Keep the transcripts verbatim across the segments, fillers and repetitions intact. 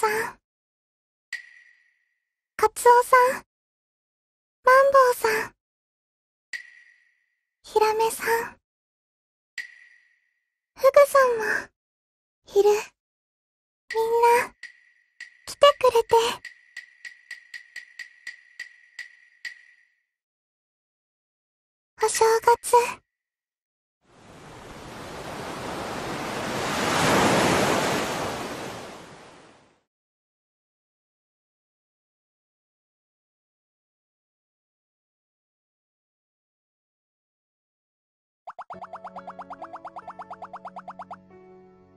さん、カツオさん、マンボウさん、ヒラメさん、フグさんもいる。みんな来てくれて。お正月。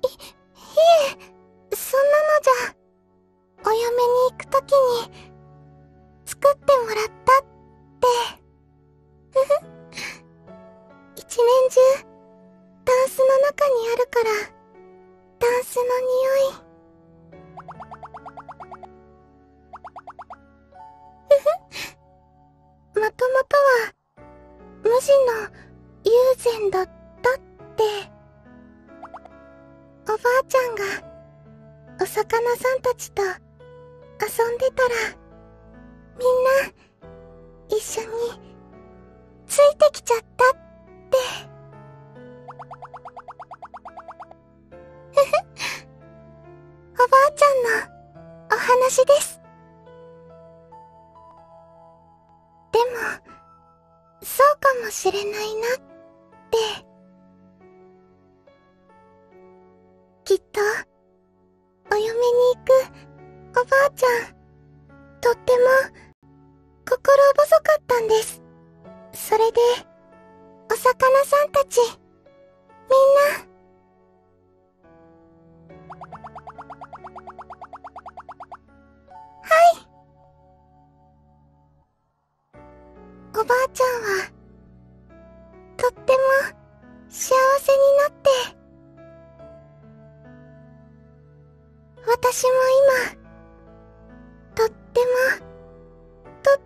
い、いえ、そんなのじゃ。お嫁に行くときに作ってもらったって。一年中タンスの中にあるから、タンスの匂い。もともとは無地の友禅だったって。おばあちゃんがお魚さんたちと遊んでたら、みんな一緒についてきちゃったって。ふふおばあちゃんのお話です。でもそうかもしれないなって。きっとお嫁に行くおばあちゃん、とっても心細かったんです。それでお魚さんたちみんな「はい」。おばあちゃんはとっても幸せになって、私も今とってもとっ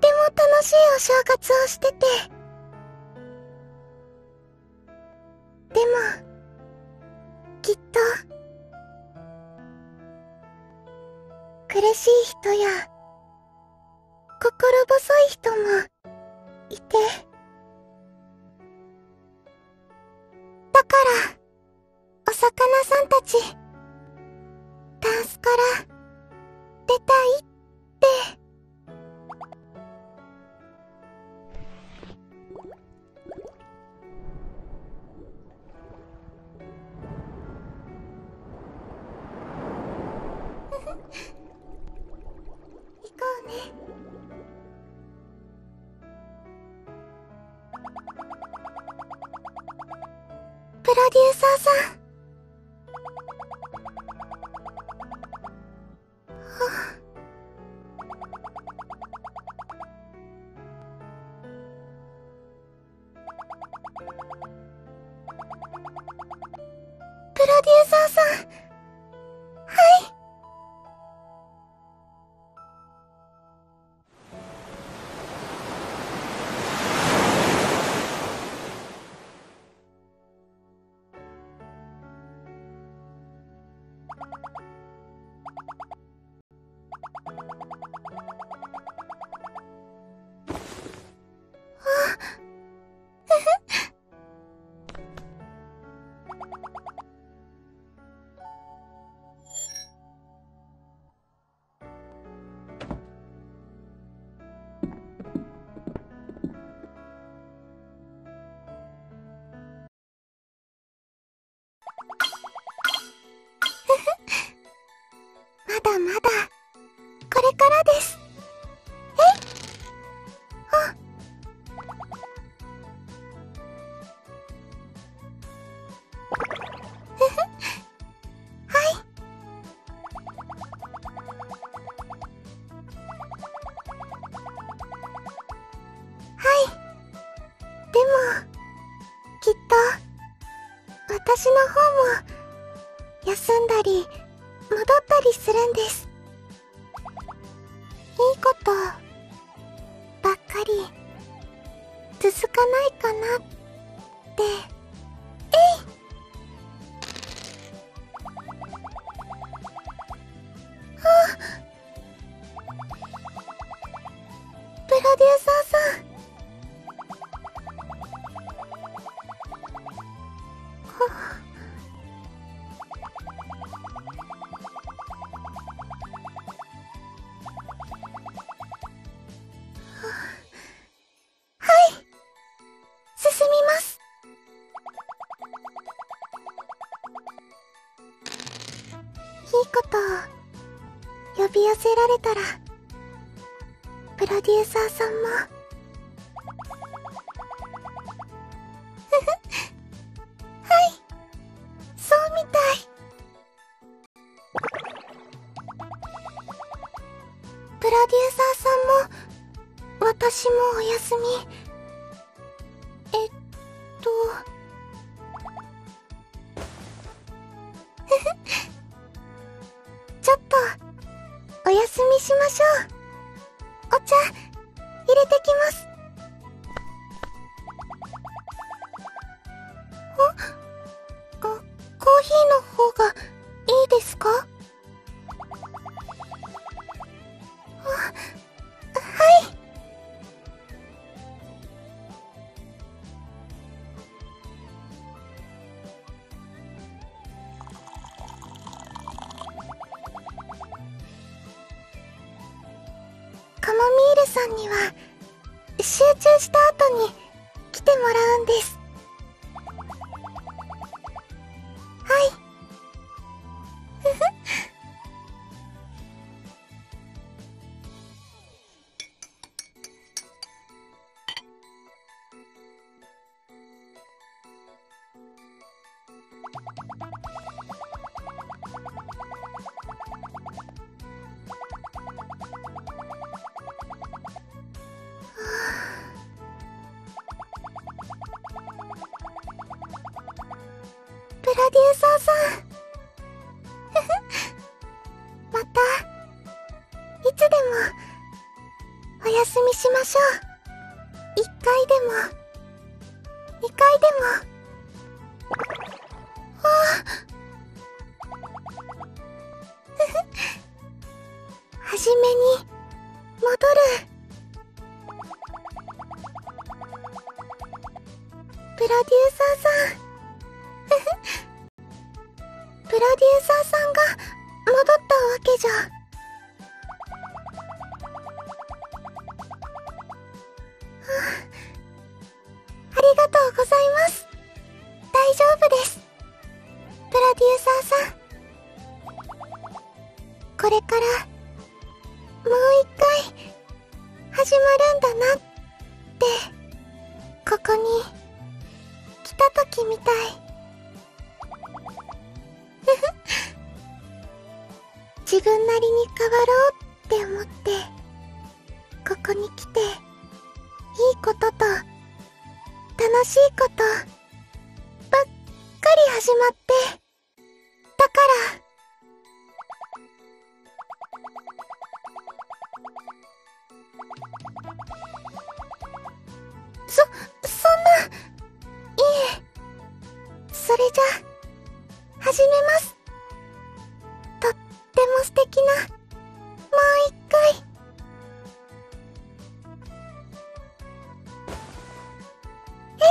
ても楽しいお正月をしてて。でもきっと苦しい人や心細い人もいて。だからお魚さんたち、タンスから出たいって。行こうね。プロデューサーさん、プロデューサーさん、はい。まだまだこれからです。私の方も休んだり戻ったりするんです。いいことばっかり続かないかなって。えいいことを呼び寄せられたら、プロデューサーさんもふふはいそうみたい。プロデューサーさんも私もお休み。えっとふふちょっとお休みしましょう。お茶入れてきます。あ、あ、コーヒーの方がいいですか？あ、はい。カモミールさんには集中した後に来てもらうんです。はいふふプロデューサーさんまたいつでもお休みしましょう。いっかいでもにかいでも。ああはじめに戻る。プロデューサーさんプロデューサーさんが戻ったわけじゃ。ありがとうございます。大丈夫です。プロデューサーさん、これからもう一回始まるんだなって、ここに来た時みたい。自分なりに変わろうって思って、ここに来て、いいことと、楽しいこと、ばっかり始まって、だから、そ、そんな、いえ、それじゃ、始めます。とても素敵な、もう一回。え？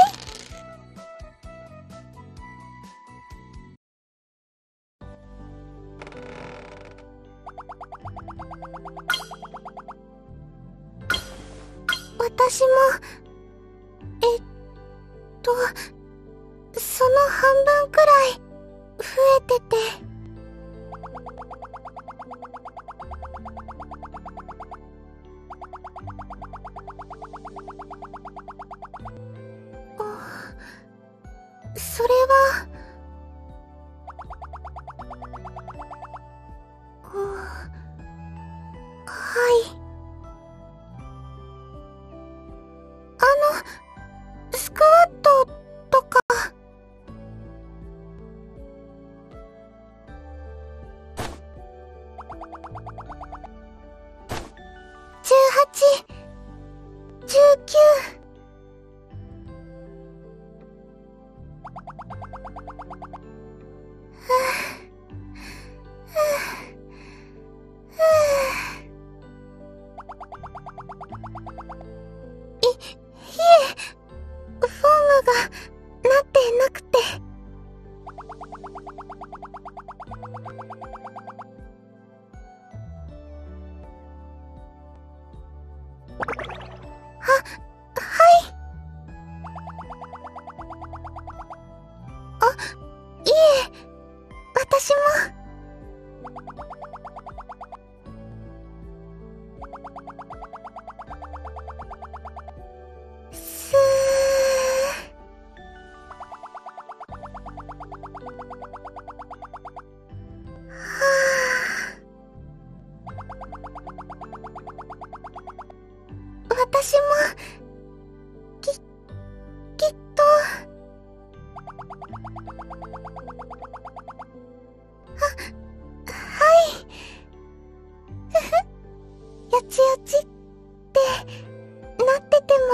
私も、えっと、その半分くらい増えてて。それは、うん、はい。あの、スクワットとか、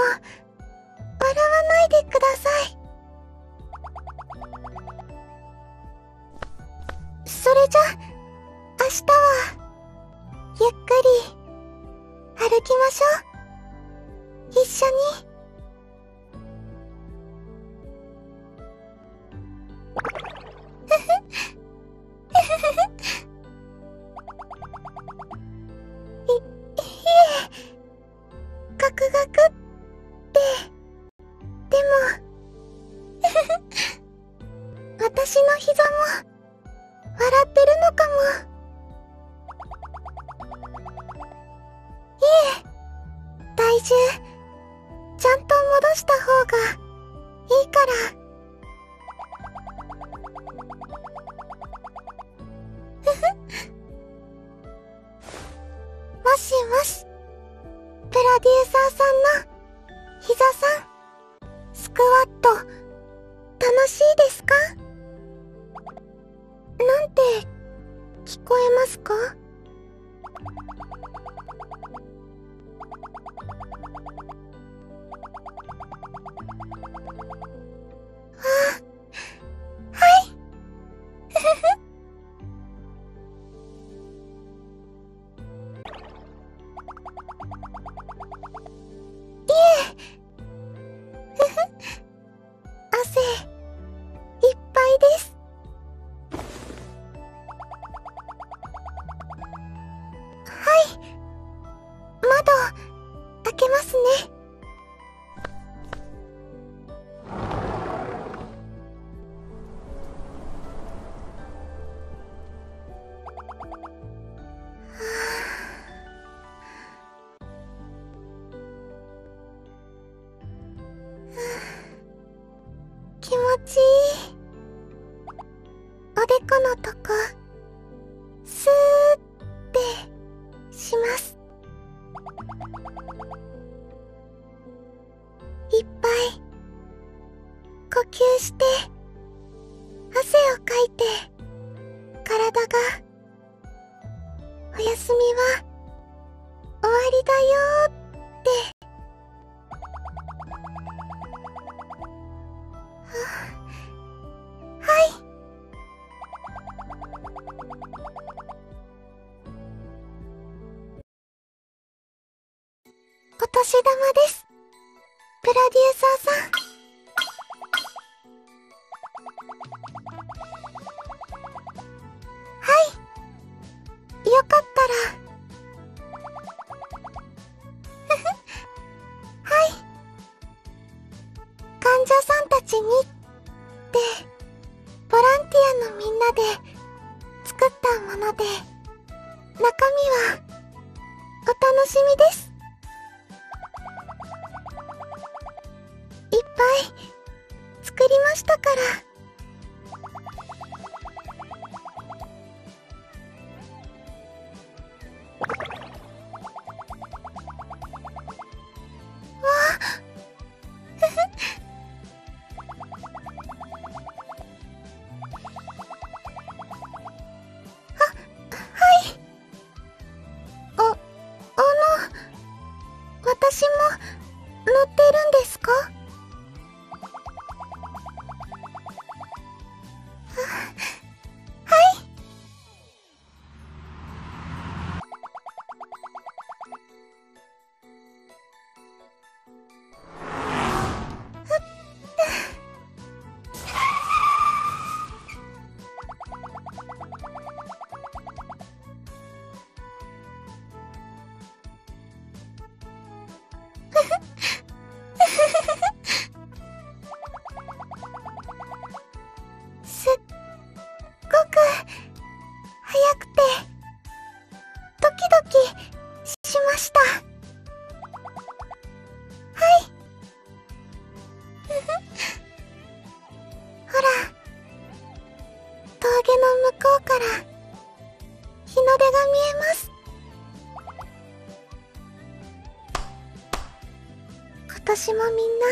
笑わないでください。それじゃ、明日はゆっくり歩きましょう。一緒に。私の膝も笑ってるのかも。いえ、体重ちゃんと戻した方がいいから。ふふ。もしもし、プロデューサーさんの膝さん、スクワット楽しいですか？なんて聞こえますか？あ、はい。いえ。汗いっぱいです。気持ちいい。おでこのとこスーってします。いっぱい呼吸して汗をかいて、体がお休みは終わりだよーお年玉です。プロデューサーさん。はい。よかったら。はい。患者さんたちにって、ボランティアのみんなで作ったもので、中身はお楽しみです。作りましたから。わああ、はい。お、あの、私も乗ってるんですか？崖の向こうから日の出が見えます。今年もみんな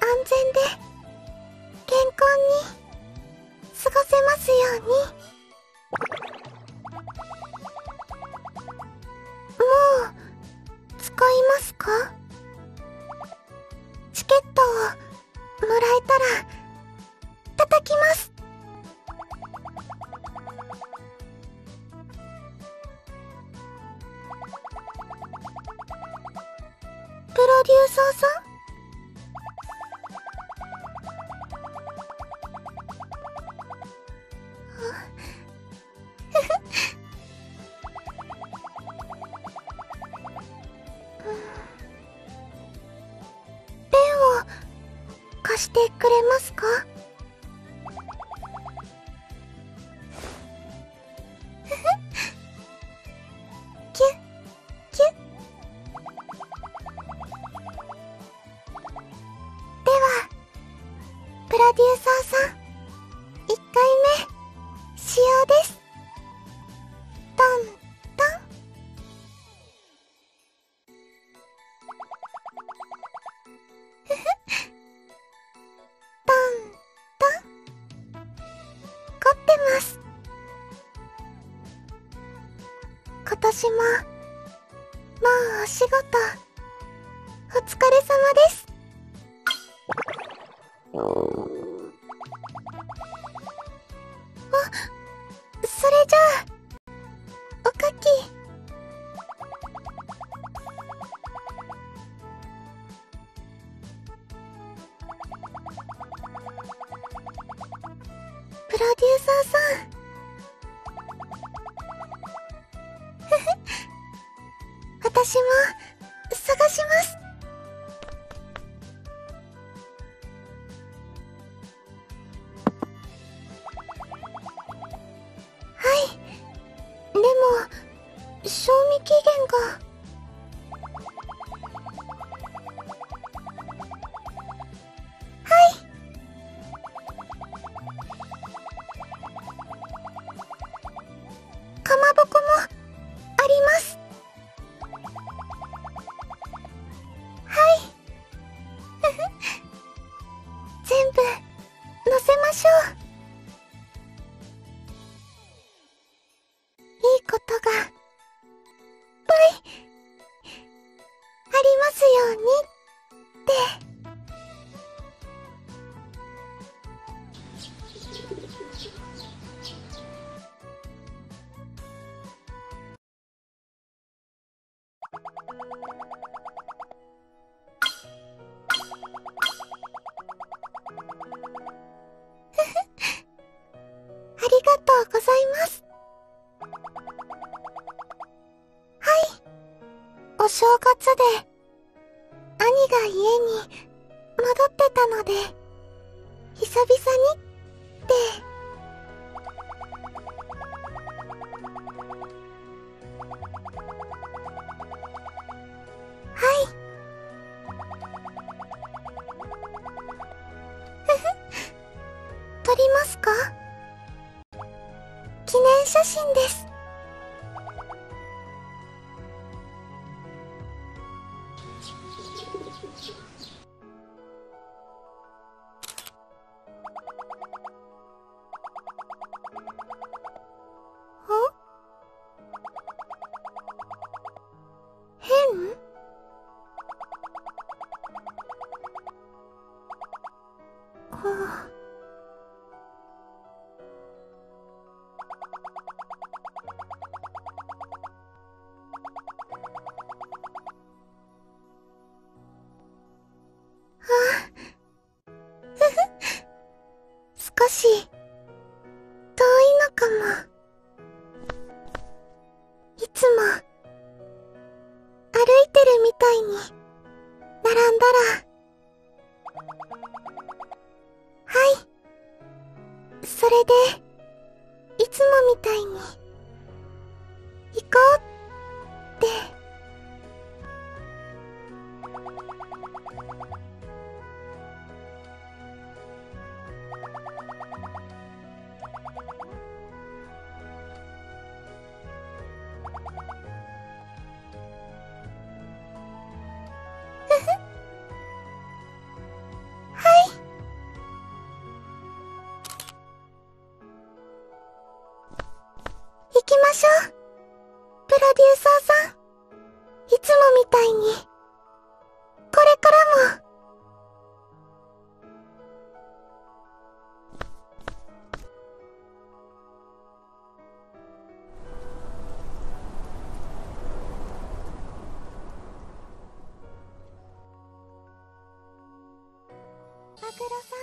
安全で健康に過ごせますように。もう使いますか？デューサーさん、してくれますか？キュッキュッ。ではプロデューサーさん、いっかいめ使用です。トントン。今年も、まあお仕事、お疲れ様です。あ、それじゃあ、おかき。プロデューサーさん。私も探します。はい、でも賞味期限が。はい、かまぼこもあります。全部乗せましょう。いいことがいっぱいありますようにって。ありがとうございます。はい、お正月で兄が家に戻ってたので、久々にって。はい。ふふ、撮りますか？記念写真です。ん？変？はあ。少し遠いのかも。いつも歩いてるみたいに並んだら、はい、それでいつもみたいに行こうって。行きましょう、プロご苦労さん。